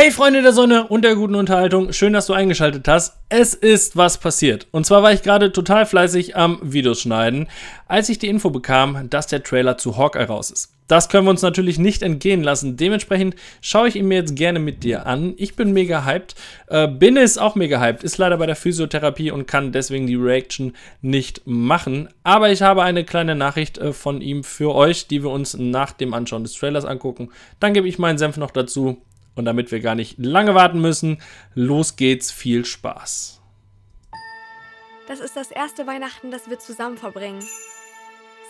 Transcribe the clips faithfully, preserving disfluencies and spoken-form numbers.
Hey Freunde der Sonne und der guten Unterhaltung, schön, dass du eingeschaltet hast. Es ist was passiert. Und zwar war ich gerade total fleißig am Videos schneiden, als ich die Info bekam, dass der Trailer zu Hawkeye raus ist. Das können wir uns natürlich nicht entgehen lassen. Dementsprechend schaue ich ihn mir jetzt gerne mit dir an. Ich bin mega hyped. Äh, bin es auch mega hyped. Ist leider bei der Physiotherapie und kann deswegen die Reaction nicht machen. Aber ich habe eine kleine Nachricht äh, von ihm für euch, die wir uns nach dem Anschauen des Trailers angucken. Dann gebe ich meinen Senf noch dazu. Und damit wir gar nicht lange warten müssen, los geht's, viel Spaß. Das ist das erste Weihnachten, das wir zusammen verbringen.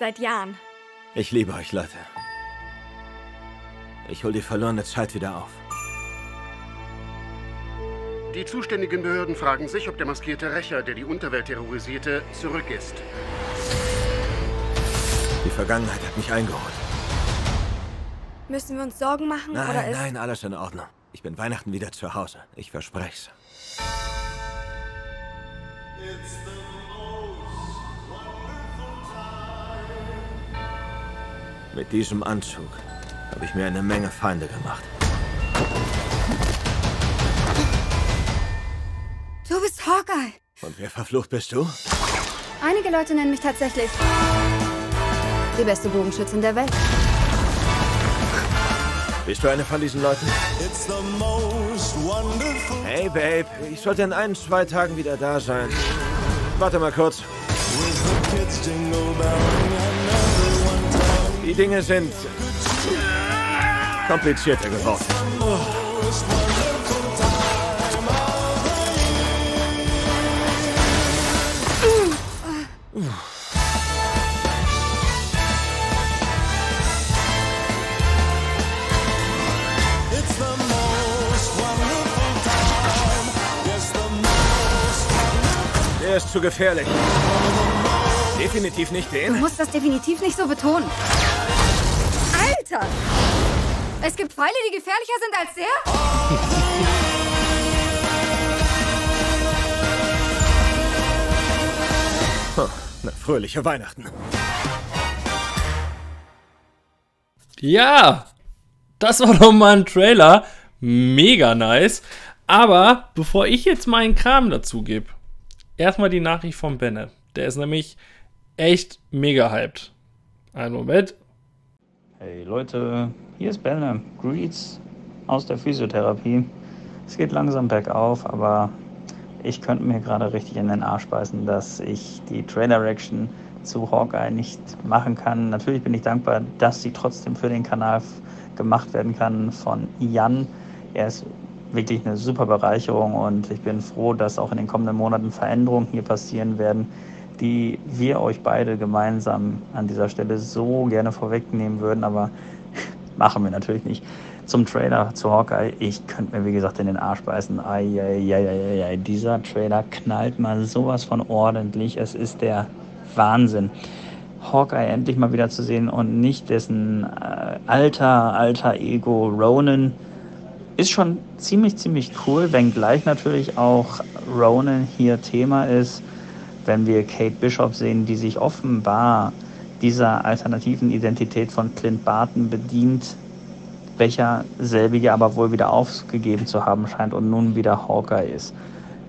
Seit Jahren. Ich liebe euch, Leute. Ich hol die verlorene Zeit wieder auf. Die zuständigen Behörden fragen sich, ob der maskierte Rächer, der die Unterwelt terrorisierte, zurück ist. Die Vergangenheit hat mich eingeholt. Müssen wir uns Sorgen machen, nein, oder ist... Nein, nein, alles in Ordnung. Ich bin Weihnachten wieder zu Hause. Ich verspreche es. Mit diesem Anzug habe ich mir eine Menge Feinde gemacht. Du bist Hawkeye. Und wer verflucht bist du? Einige Leute nennen mich tatsächlich die beste Bogenschützin der Welt. Bist du eine von diesen Leuten? It's the most wonderful. Hey, Babe, ich sollte in ein, zwei Tagen wieder da sein. Warte mal kurz. Die Dinge sind komplizierter geworden. Ist zu gefährlich. Definitiv nicht den. Du musst das definitiv nicht so betonen. Alter! Es gibt Pfeile, die gefährlicher sind als der? Oh, na, fröhliche Weihnachten. Ja, das war doch mal ein Trailer. Mega nice. Aber bevor ich jetzt meinen Kram dazu gebe, erstmal die Nachricht von Benne. Der ist nämlich echt mega hyped. Einen Moment. Hey Leute, hier ist Benne. Greets aus der Physiotherapie. Es geht langsam bergauf, aber ich könnte mir gerade richtig in den Arsch beißen, dass ich die Trailer-Reaction zu Hawkeye nicht machen kann. Natürlich bin ich dankbar, dass sie trotzdem für den Kanal gemacht werden kann von Jan. Er ist wirklich eine super Bereicherung und ich bin froh, dass auch in den kommenden Monaten Veränderungen hier passieren werden, die wir euch beide gemeinsam an dieser Stelle so gerne vorwegnehmen würden, aber machen wir natürlich nicht. Zum Trailer zu Hawkeye, ich könnte mir wie gesagt in den Arsch beißen. Ai, ai, ai, ai, ai. Dieser Trailer knallt mal sowas von ordentlich, es ist der Wahnsinn. Hawkeye endlich mal wieder zu sehen und nicht dessen äh, alter, alter Ego Ronin, ist schon ziemlich, ziemlich cool, wenngleich natürlich auch Ronin hier Thema ist, wenn wir Kate Bishop sehen, die sich offenbar dieser alternativen Identität von Clint Barton bedient, welcher selbige aber wohl wieder aufgegeben zu haben scheint und nun wieder Hawkeye ist.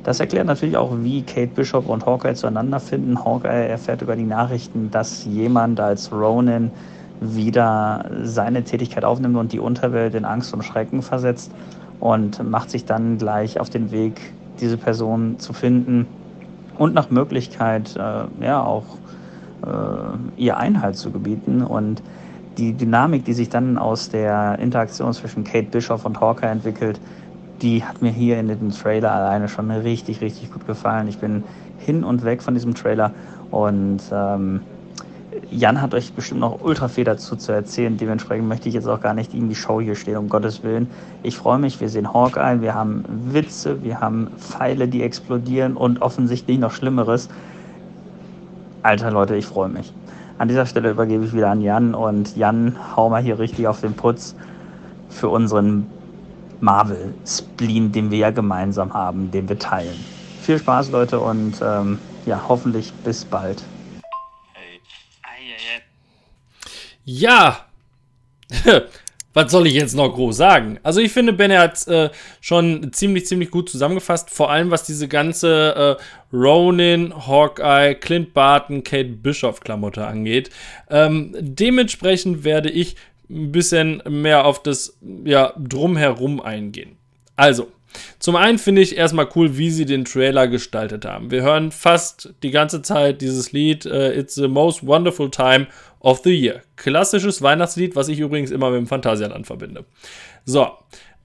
Das erklärt natürlich auch, wie Kate Bishop und Hawkeye zueinander finden. Hawkeye erfährt über die Nachrichten, dass jemand als Ronin wieder seine Tätigkeit aufnimmt und die Unterwelt in Angst und Schrecken versetzt und macht sich dann gleich auf den Weg, diese Person zu finden und nach Möglichkeit äh, ja auch äh, ihr Einhalt zu gebieten. Und die Dynamik, die sich dann aus der Interaktion zwischen Kate Bishop und Hawkeye entwickelt, die hat mir hier in dem Trailer alleine schon richtig, richtig gut gefallen. Ich bin hin und weg von diesem Trailer und ähm, Jan hat euch bestimmt noch ultra viel dazu zu erzählen, dementsprechend möchte ich jetzt auch gar nicht in die Show hier stehen, um Gottes Willen. Ich freue mich, wir sehen Hawkeye, wir haben Witze, wir haben Pfeile, die explodieren und offensichtlich noch Schlimmeres. Alter Leute, ich freue mich. An dieser Stelle übergebe ich wieder an Jan und Jan, hau mal hier richtig auf den Putz für unseren Marvel-Spleen, den wir ja gemeinsam haben, den wir teilen. Viel Spaß Leute und ähm, ja, hoffentlich bis bald. Ja, was soll ich jetzt noch groß sagen? Also ich finde, Ben hat es äh, schon ziemlich, ziemlich gut zusammengefasst. Vor allem, was diese ganze äh, Ronin, Hawkeye, Clint Barton, Kate Bishop-Klamotte angeht. Ähm, dementsprechend werde ich ein bisschen mehr auf das ja, Drumherum eingehen. Also, zum einen finde ich erstmal cool, wie sie den Trailer gestaltet haben. Wir hören fast die ganze Zeit dieses Lied, uh, It's the most wonderful time of the year. Klassisches Weihnachtslied, was ich übrigens immer mit dem Phantasialand verbinde. So,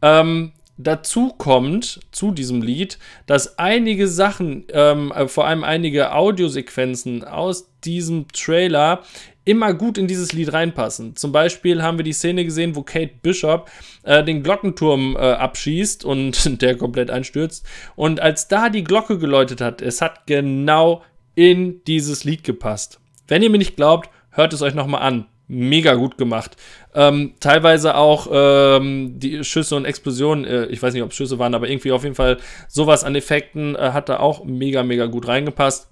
ähm, dazu kommt zu diesem Lied, dass einige Sachen, ähm, vor allem einige Audiosequenzen aus diesem Trailer immer gut in dieses Lied reinpassen. Zum Beispiel haben wir die Szene gesehen, wo Kate Bishop äh, den Glockenturm äh, abschießt und der komplett einstürzt. Und als da die Glocke geläutet hat, es hat genau in dieses Lied gepasst. Wenn ihr mir nicht glaubt, hört es euch nochmal an. Mega gut gemacht. Ähm, teilweise auch ähm, die Schüsse und Explosionen, äh, ich weiß nicht, ob es Schüsse waren, aber irgendwie auf jeden Fall sowas an Effekten äh, hat da auch mega, mega gut reingepasst.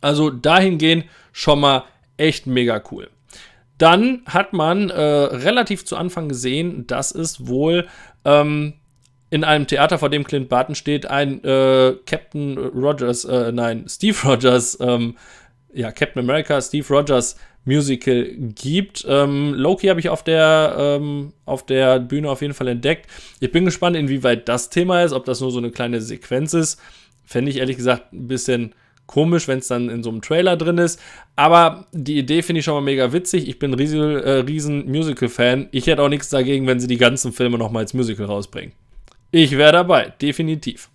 Also dahingehend schon mal echt mega cool. Dann hat man äh, relativ zu Anfang gesehen, dass es wohl ähm, in einem Theater, vor dem Clint Barton steht, ein äh, Captain Rogers, äh, nein, Steve Rogers, ähm, ja, Captain America, Steve Rogers Musical gibt. Ähm, Loki habe ich auf der, ähm, auf der Bühne auf jeden Fall entdeckt. Ich bin gespannt, inwieweit das Thema ist, ob das nur so eine kleine Sequenz ist. Fände ich ehrlich gesagt ein bisschen komisch, wenn es dann in so einem Trailer drin ist. Aber die Idee finde ich schon mal mega witzig. Ich bin riesen, äh, riesen Musical-Fan. Ich hätte auch nichts dagegen, wenn sie die ganzen Filme nochmal als Musical rausbringen. Ich wäre dabei, definitiv.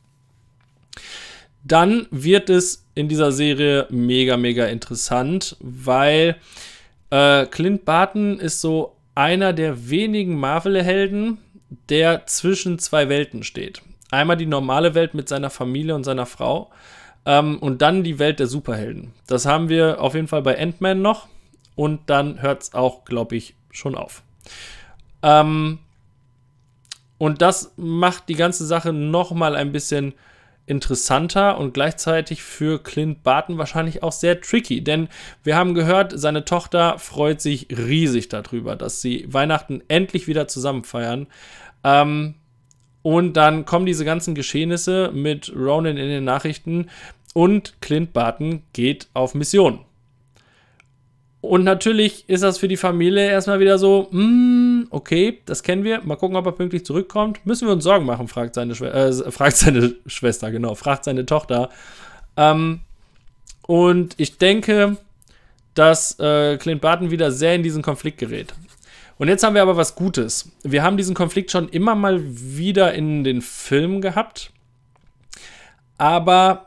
Dann wird es in dieser Serie mega, mega interessant, weil äh, Clint Barton ist so einer der wenigen Marvel-Helden, der zwischen zwei Welten steht. Einmal die normale Welt mit seiner Familie und seiner Frau, Um, und dann die Welt der Superhelden. Das haben wir auf jeden Fall bei Ant-Man noch. Und dann hört es auch, glaube ich, schon auf. Um, und das macht die ganze Sache nochmal ein bisschen interessanter und gleichzeitig für Clint Barton wahrscheinlich auch sehr tricky. Denn wir haben gehört, seine Tochter freut sich riesig darüber, dass sie Weihnachten endlich wieder zusammen feiern. Um, und dann kommen diese ganzen Geschehnisse mit Ronin in den Nachrichten. Und Clint Barton geht auf Mission. Und natürlich ist das für die Familie erstmal wieder so, mm, okay, das kennen wir. Mal gucken, ob er pünktlich zurückkommt. Müssen wir uns Sorgen machen, fragt seine, Schwe äh, fragt seine Schwester, genau, fragt seine Tochter. Ähm, und ich denke, dass äh, Clint Barton wieder sehr in diesen Konflikt gerät. Und jetzt haben wir aber was Gutes. Wir haben diesen Konflikt schon immer mal wieder in den Filmen gehabt, aber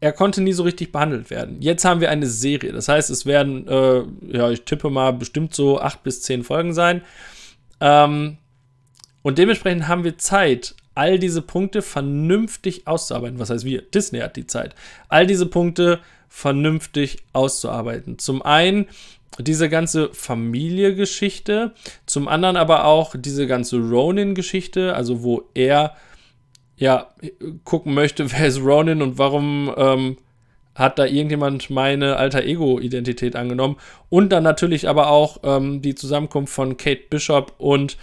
er konnte nie so richtig behandelt werden. Jetzt haben wir eine Serie. Das heißt, es werden, äh, ja, ich tippe mal, bestimmt so acht bis zehn Folgen sein. Ähm, und dementsprechend haben wir Zeit, all diese Punkte vernünftig auszuarbeiten. Was heißt wir? Disney hat die Zeit. All diese Punkte vernünftig auszuarbeiten. Zum einen diese ganze Familie-Geschichte, zum anderen aber auch diese ganze Ronin-Geschichte, also wo er ja gucken möchte, wer ist Ronin und warum ähm, hat da irgendjemand meine Alter-Ego-Identität angenommen. Und dann natürlich aber auch ähm, die Zusammenkunft von Kate Bishop und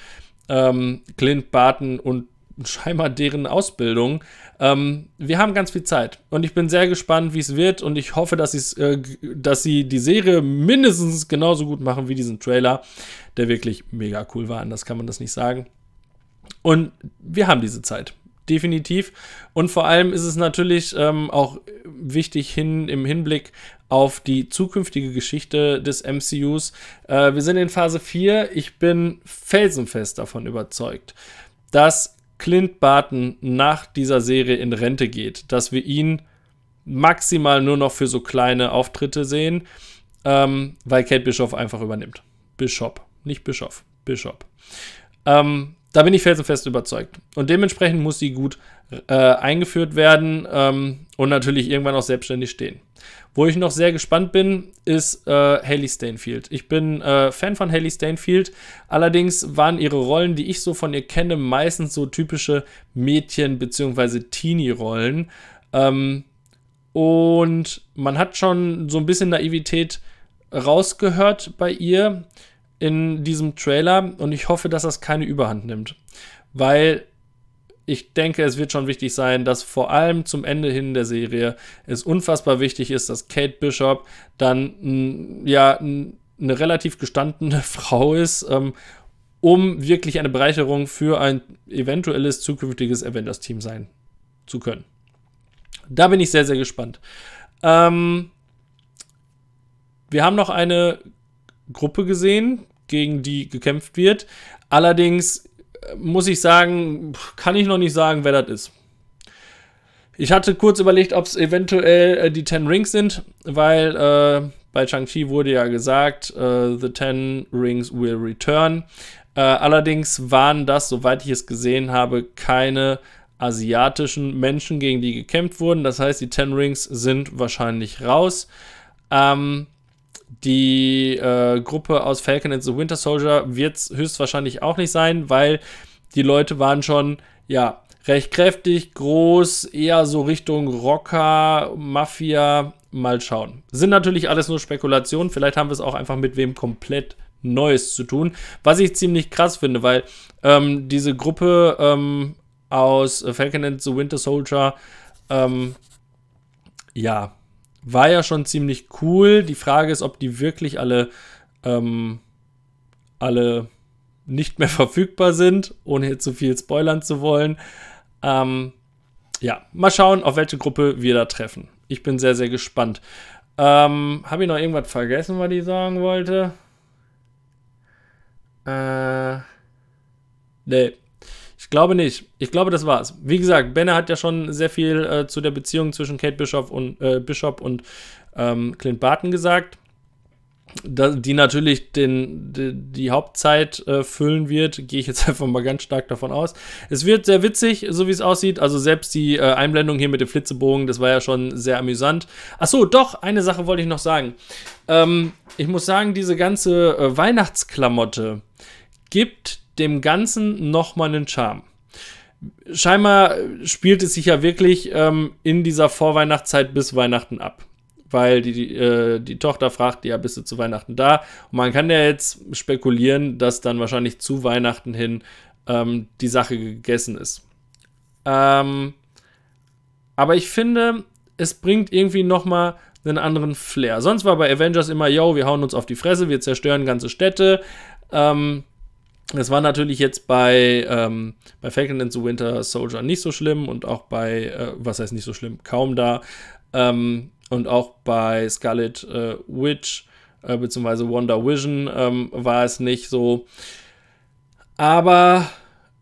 ähm, Clint Barton und scheinbar deren Ausbildung. Ähm, wir haben ganz viel Zeit und ich bin sehr gespannt, wie es wird, und ich hoffe, dass, äh, dass sie die Serie mindestens genauso gut machen wie diesen Trailer, der wirklich mega cool war, anders kann man das nicht sagen. Und wir haben diese Zeit, definitiv. Und vor allem ist es natürlich ähm, auch wichtig hin, im Hinblick auf die zukünftige Geschichte des M C Us. Äh, wir sind in Phase vier, ich bin felsenfest davon überzeugt, dass Clint Barton nach dieser Serie in Rente geht, dass wir ihn maximal nur noch für so kleine Auftritte sehen, ähm, weil Kate Bishop einfach übernimmt. Bishop, nicht Bischof, Bishop. Ähm, da bin ich felsenfest überzeugt. Und dementsprechend muss sie gut äh, eingeführt werden ähm, und natürlich irgendwann auch selbstständig stehen. Wo ich noch sehr gespannt bin, ist äh, Hailee Steinfeld. Ich bin äh, Fan von Hailee Steinfeld. Allerdings waren ihre Rollen, die ich so von ihr kenne, meistens so typische Mädchen- bzw. Teenie-Rollen. Ähm, und man hat schon so ein bisschen Naivität rausgehört bei ihr. in diesem Trailer und ich hoffe, dass das keine Überhand nimmt, weil ich denke, es wird schon wichtig sein, dass vor allem zum Ende hin der Serie es unfassbar wichtig ist, dass Kate Bishop dann ja eine relativ gestandene Frau ist, ähm, um wirklich eine Bereicherung für ein eventuelles zukünftiges Avengers-Team sein zu können. Da bin ich sehr, sehr gespannt. Ähm, wir haben noch eine Gruppe gesehen, gegen die gekämpft wird. Allerdings muss ich sagen, kann ich noch nicht sagen, wer das ist. Ich hatte kurz überlegt, ob es eventuell die Ten Rings sind, weil äh, bei Shang-Chi wurde ja gesagt, äh, the Ten Rings will return. Äh, allerdings waren das, soweit ich es gesehen habe, keine asiatischen Menschen, gegen die gekämpft wurden. Das heißt, die Ten Rings sind wahrscheinlich raus. Ähm, die äh, Gruppe aus Falcon and the Winter Soldier wird es höchstwahrscheinlich auch nicht sein, weil die Leute waren schon, ja, recht kräftig, groß, eher so Richtung Rocker, Mafia. Mal schauen. Sind natürlich alles nur Spekulationen. Vielleicht haben wir es auch einfach mit wem komplett Neues zu tun. Was ich ziemlich krass finde, weil ähm, diese Gruppe ähm, aus Falcon and the Winter Soldier, ähm, ja, war ja schon ziemlich cool. Die Frage ist, ob die wirklich alle, ähm, alle nicht mehr verfügbar sind, ohne jetzt zu viel spoilern zu wollen. Ähm, ja, mal schauen, auf welche Gruppe wir da treffen. Ich bin sehr, sehr gespannt. Ähm, habe ich noch irgendwas vergessen, was ich sagen wollte? Äh, nee. Ich glaube nicht. Ich glaube, das war's. Wie gesagt, Benne hat ja schon sehr viel äh, zu der Beziehung zwischen Kate Bishop und, äh, Bishop und ähm, Clint Barton gesagt, die natürlich den, die, die Hauptzeit äh, füllen wird. Gehe ich jetzt einfach mal ganz stark davon aus. Es wird sehr witzig, so wie es aussieht. Also selbst die äh, Einblendung hier mit dem Flitzebogen, das war ja schon sehr amüsant. Achso, doch, eine Sache wollte ich noch sagen. Ähm, ich muss sagen, diese ganze äh, Weihnachtsklamotte gibt dem Ganzen nochmal einen Charme. Scheinbar spielt es sich ja wirklich ähm, in dieser Vorweihnachtszeit bis Weihnachten ab. Weil die, die, äh, die Tochter fragt, ja, bist du zu Weihnachten da? Und man kann ja jetzt spekulieren, dass dann wahrscheinlich zu Weihnachten hin ähm, die Sache gegessen ist. Ähm, aber ich finde, es bringt irgendwie nochmal einen anderen Flair. Sonst war bei Avengers immer, yo, wir hauen uns auf die Fresse, wir zerstören ganze Städte. Ähm, Das war natürlich jetzt bei, ähm, bei Falcon and the Winter Soldier nicht so schlimm und auch bei, äh, was heißt nicht so schlimm, kaum da. Ähm, und auch bei Scarlet äh, Witch äh, bzw. Wanda Vision ähm, war es nicht so. Aber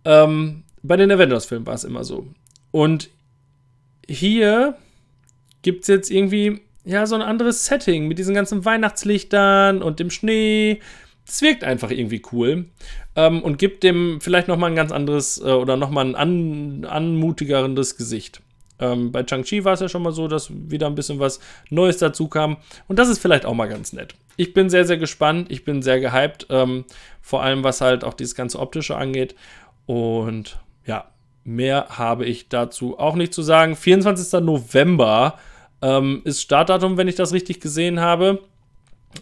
ähm, bei den Avengers-Filmen war es immer so. Und hier gibt es jetzt irgendwie ja so ein anderes Setting mit diesen ganzen Weihnachtslichtern und dem Schnee. Es wirkt einfach irgendwie cool ähm, und gibt dem vielleicht nochmal ein ganz anderes äh, oder nochmal ein an, anmutigerendes Gesicht. Ähm, bei Shang-Chi war es ja schon mal so, dass wieder ein bisschen was Neues dazu kam und das ist vielleicht auch mal ganz nett. Ich bin sehr, sehr gespannt, ich bin sehr gehypt, ähm, vor allem was halt auch dieses ganze Optische angeht und ja, mehr habe ich dazu auch nicht zu sagen. vierundzwanzigster November ähm, ist Startdatum, wenn ich das richtig gesehen habe.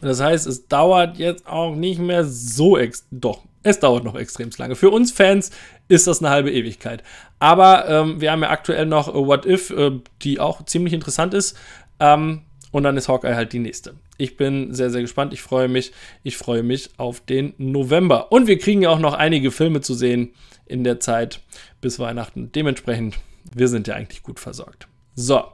Das heißt, es dauert jetzt auch nicht mehr so ex... Doch, es dauert noch extrem lange. Für uns Fans ist das eine halbe Ewigkeit. Aber ähm, wir haben ja aktuell noch äh, What If, äh, die auch ziemlich interessant ist. Ähm, und dann ist Hawkeye halt die nächste. Ich bin sehr, sehr gespannt. Ich freue mich. Ich freue mich auf den November. Und wir kriegen ja auch noch einige Filme zu sehen in der Zeit bis Weihnachten. Dementsprechend, wir sind ja eigentlich gut versorgt. So.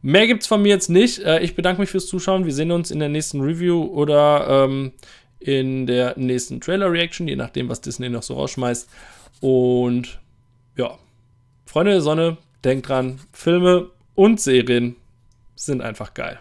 Mehr gibt's von mir jetzt nicht. Ich bedanke mich fürs Zuschauen. Wir sehen uns in der nächsten Review oder ähm, in der nächsten Trailer-Reaction, je nachdem, was Disney noch so rausschmeißt. Und ja, Freunde der Sonne, denkt dran, Filme und Serien sind einfach geil.